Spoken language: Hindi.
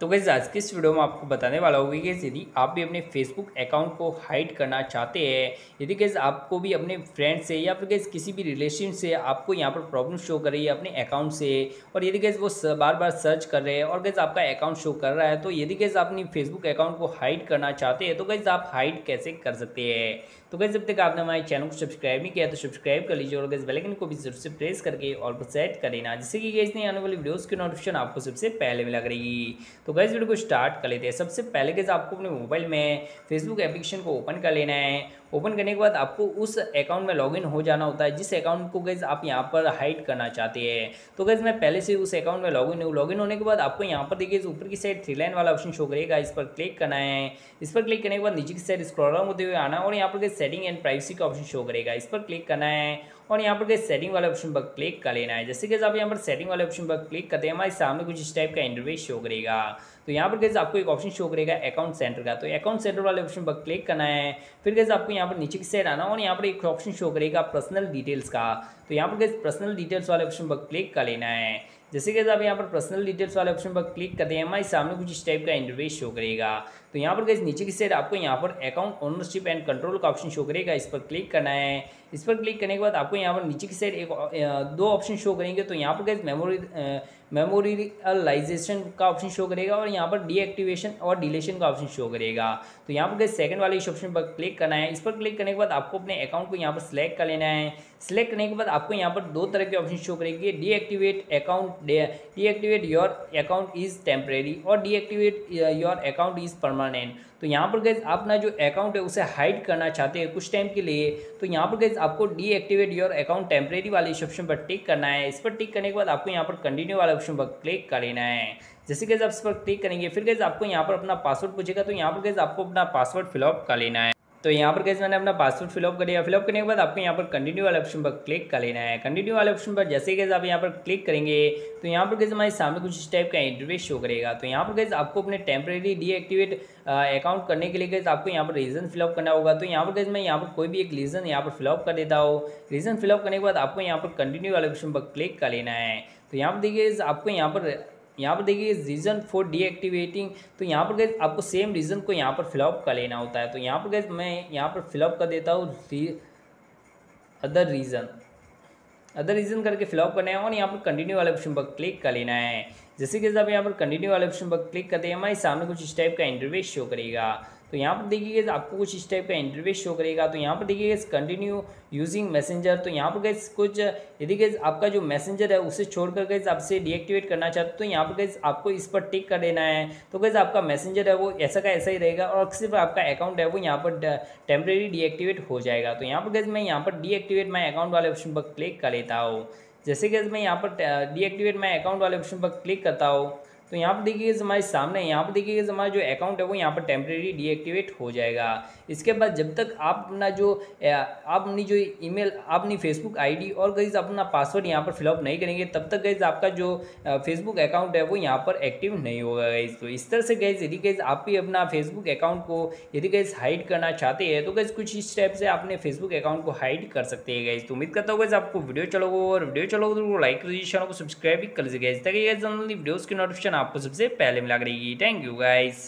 तो गाइस आज की इस वीडियो में आपको बताने वाला होगा कि यदि आप भी अपने फेसबुक अकाउंट को हाइड करना चाहते हैं, यदि गाइस आपको भी अपने फ्रेंड से या फिर गाइस किसी भी रिलेशन से आपको यहाँ पर प्रॉब्लम शो कर रही है अपने अकाउंट से, और यदि गाइस वो बार बार सर्च कर रहे हैं और गाइस आपका अकाउंट शो कर रहा है, तो यदि गाइस आप अपनी फेसबुक अकाउंट को हाइड करना चाहते हैं तो गाइस आप हाइड कैसे कर सकते हैं। तो गाइस जब तक आपने हमारे चैनल को सब्सक्राइब नहीं किया तो सब्सक्राइब कर लीजिए और गाइस बेल आइकन को भी जरूर से प्रेस करके ऑल पर सेट कर लेना, जिससे कि गाइस नई आने वाली वीडियोज़ की नोटिफिकेशन आपको सबसे पहले मिला करेगी। तो गाइस वीडियो को स्टार्ट कर लेते हैं। सबसे पहले गाइस आपको अपने मोबाइल में फेसबुक एप्लीकेशन को ओपन कर लेना है। ओपन करने के बाद आपको उस अकाउंट में लॉगिन हो जाना होता है जिस अकाउंट को गाइस आप यहां पर हाइड करना चाहते हैं। तो गाइस मैं पहले से उस अकाउंट में लॉगिन होने के बाद आपको यहां पर देखिए ऊपर की साइड थ्री लाइन वाला ऑप्शन शो करेगा, इस पर क्लिक करना है। इस पर क्लिक करने के बाद नीचे की साइड स्क्रॉल डाउन होते हुए आना और यहाँ पर गाइस सेटिंग एंड प्राइवेसी का ऑप्शन शो करेगा, इस पर क्लिक करना है और यहाँ पर गाइस सेटिंग वाले ऑप्शन पर क्लिक कर लेना है। जैसे कि आप यहाँ पर सेटिंग वाले ऑप्शन पर क्लिक करते हैं हमारे सामने कुछ इस टाइप का इंटरफेस शो करेगा। तो यहाँ पर गाइस आपको एक ऑप्शन शो करेगा अकाउंट सेंटर का, तो अकाउंट सेंटर वाले ऑप्शन पर क्लिक करना है। फिर गाइस आपको यहाँ पर नीचे की साइड आना और यहाँ पर एक ऑप्शन शो करेगा पर्सनल डिटेल्स का, तो यहाँ पर गाइस पर्सनल डिटेल्स वाले ऑप्शन पर क्लिक कर लेना है। जैसे कि आप यहाँ पर पर्सनल डिटेल्स वाले ऑप्शन पर क्लिक करते हैं हमारे सामने कुछ इस टाइप का इंटरफेस शो करेगा। तो यहाँ पर गाइस नीचे की साइड आपको यहाँ पर अकाउंट ओनरशिप एंड कंट्रोल का ऑप्शन शो करेगा, इस पर क्लिक करना है। इस पर क्लिक करने के बाद आपको यहाँ पर नीचे की साइड एक दो ऑप्शन शो करेंगे, तो यहाँ पर गाइस मेमोरियलाइजेशन का ऑप्शन शो करेगा और यहाँ पर डीएक्टिवेशन और डिलीशन का ऑप्शन शो करेगा। तो यहाँ पर गाइस सेकंड वाले इस ऑप्शन पर क्लिक करना है। इस पर क्लिक करने के बाद आपको अपने अकाउंट को यहाँ पर सिलेक्ट कर लेना है। सिलेक्ट करने के बाद आपको यहाँ पर दो तरह के ऑप्शन शो करेंगे, deactivate account deactivate your account is temporary और deactivate your account is permanent. तो यहाँ पर गाइस अपना जो अकाउंट है उसे हाइड करना चाहते हैं कुछ टाइम के लिए, तो यहाँ पर गाइस आपको डीएक्टिवेट योर अकाउंट टेम्परेरी वाले इस ऑप्शन पर टिक करना है। इस पर टिक करने के बाद आपको यहाँ पर कंटिन्यू वाले ऑप्शन पर क्लिक कर लेना है। जैसे गाइस आप इस पर क्लिक करेंगे फिर गाइस आपको यहाँ पर अपना पासवर्ड पूछेगा, तो यहाँ पर गाइस आपको अपना पासवर्ड फिलअप कर लेना है। तो यहाँ पर गाइस मैंने अपना पासवर्ड फिलअप कर दिया। फिलअप करने के बाद आपको यहाँ पर कंटिन्यू वाले ऑप्शन पर क्लिक कर लेना है। कंटिन्यू वाले ऑप्शन पर जैसे ही गाइस आप यहाँ पर क्लिक करेंगे तो यहाँ पर गाइस हमारे सामने कुछ इस टाइप का इंटरफेस शो करेगा। तो यहाँ पर गाइस आपको अपने टेम्परेरी डीएक्टिवेट अकाउंट करने के लिए गाइस आपको यहाँ पर रीज़न फिलअप करना होगा। तो यहाँ पर गाइस मैं यहाँ पर कोई भी एक रीज़न यहाँ पर फिलअप कर देता हूँ। रीज़न फिलअप करने के बाद आपको यहाँ पर कंटिन्यू वाले ऑप्शन पर क्लिक कर लेना है। तो यहाँ पर देखिए आपको यहाँ पर देखिए रीज़न फॉर डीएक्टिवेटिंग, तो यहाँ पर गाइस आपको सेम रीज़न को यहाँ पर फिलअप कर लेना होता है। तो यहाँ पर गाइस मैं यहाँ पर फिलअप कर देता हूँ अदर रीज़न करके फिलअप करना है और यहाँ पर कंटिन्यू वाले ऑप्शन पर क्लिक कर लेना है। जैसे कि आप यहाँ पर कंटिन्यू वाले ऑप्शन पर क्लिक करते हैं हमारे सामने कुछ इस टाइप का इंटरफेस शो करेगा। तो यहाँ पर देखिए आपको कुछ इस टाइप का इंटरफेस शो करेगा। तो यहाँ पर देखिए कंटिन्यू यूजिंग मैसेंजर, तो यहाँ पर गाइस कुछ यदि गाइस आपका जो मैसेंजर है उसे छोड़कर गाइस आपसे डीएक्टिवेट करना चाहते हो तो यहाँ पर गाइस आपको इस पर टिक कर देना है। तो गाइस आपका मैसेंजर है वो ऐसा का ऐसा ही रहेगा और सिर्फ आपका अकाउंट है वो यहाँ पर टेम्परेरी डीएक्टिवेट हो जाएगा। तो यहाँ पर गाइस मैं यहाँ पर डीएक्टिवेट माय अकाउंट वाले ऑप्शन पर क्लिक कर लेता हूँ। जैसे कि मैं यहाँ पर डीएक्टिवेट माय अकाउंट वाले ऑप्शन पर क्लिक करता हूँ तो यहाँ पर देखिए हमारे सामने यहाँ पर देखिए हमारा जो अकाउंट है वो यहाँ पर टेम्परेरी डीएक्टिवेट हो जाएगा। इसके बाद जब तक आप अपना जो अपनी ईमेल अपनी फेसबुक आईडी और गाइस अपना पासवर्ड यहाँ पर फिलअप नहीं करेंगे तब तक गाइस आपका जो फेसबुक अकाउंट है वो यहाँ पर एक्टिव नहीं होगा गाइस। तो इस तरह से गाइस यदि गाइस आप भी अपना फेसबुक अकाउंट को यदि गाइस हाइड करना चाहते हैं तो गाइस कुछ इस टाइप से अपने फेसबुक अकाउंट को हाइड कर सकते हैं गाइस। तो उम्मीद करता हूँ गाइस आपको वीडियो चलोगे और वीडियो चलोगे तो लाइक कर दीजिए, चैनल को सब्सक्राइब भी कर लीजिए गाइस ताकि गाइस वीडियोज़ की नोटिफिकेशन आपको सबसे पहले मिला करेगी। Thank you guys.